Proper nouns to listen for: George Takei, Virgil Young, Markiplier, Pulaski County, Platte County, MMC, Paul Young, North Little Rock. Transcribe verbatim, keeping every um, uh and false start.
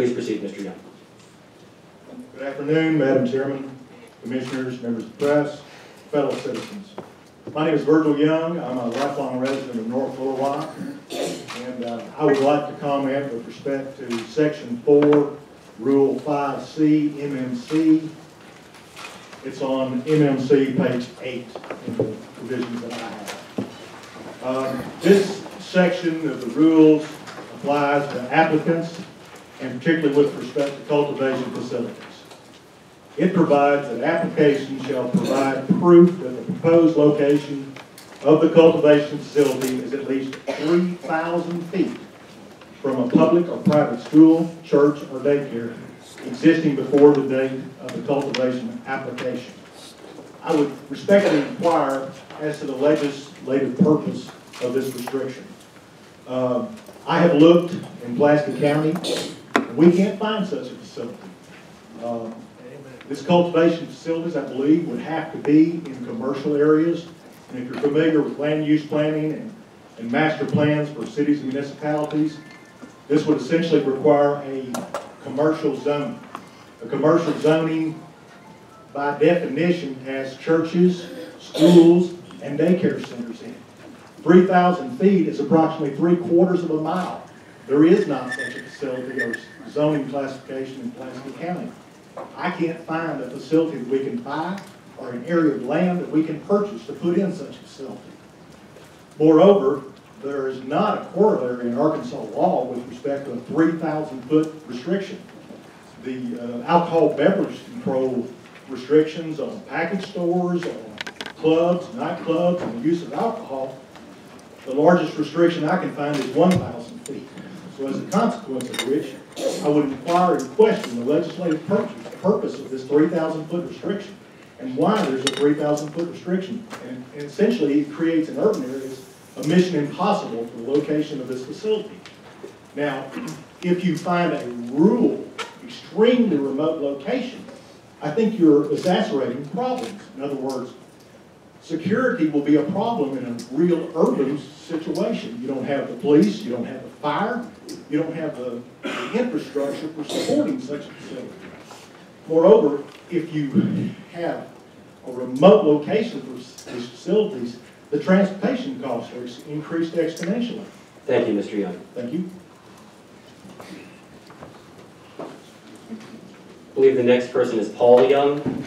Please proceed, Mister Young. Good afternoon, Madam Chairman, Commissioners, members of the press, fellow citizens. My name is Virgil Young. I'm a lifelong resident of North Little Rock, and uh, I would like to comment with respect to Section four, Rule five C, M M C. It's on M M C page eight in the provisions that I have. Uh, this section of the rules applies to applicants, and particularly with respect to cultivation facilities. It provides that application shall provide proof that the proposed location of the cultivation facility is at least three thousand feet from a public or private school, church, or daycare existing before the date of the cultivation application. I would respectfully inquire as to the legislative purpose of this restriction. Uh, I have looked in Platte County, and we can't find such a facility. Uh, this cultivation facilities, I believe, would have to be in commercial areas. And if you're familiar with land use planning and, and master plans for cities and municipalities, this would essentially require a commercial zoning. A commercial zoning, by definition, has churches, schools, and daycare centers in it. three thousand feet is approximately three quarters of a mile. There is not such a facility or zoning classification in Pulaski County. I can't find a facility that we can buy or an area of land that we can purchase to put in such a facility. Moreover, there is not a corollary in Arkansas law with respect to a three thousand foot restriction. The uh, alcohol beverage control restrictions on package stores, on clubs, nightclubs, and the use of alcohol, the largest restriction I can find is one thousand feet. So as a consequence of which, I would inquire and question the legislative purpose of this three thousand foot restriction and why there's a three thousand foot restriction. And essentially, it creates in urban areas a mission impossible for the location of this facility. Now, if you find a rural, extremely remote location, I think you're exacerbating problems. In other words, security will be a problem in a real urban situation. You don't have the police, you don't have the fire, you don't have the, the infrastructure for supporting such a facility. Moreover, if you have a remote location for these facilities, the transportation costs are increased exponentially. Thank you, Mister Young. Thank you. I believe the next person is Paul Young.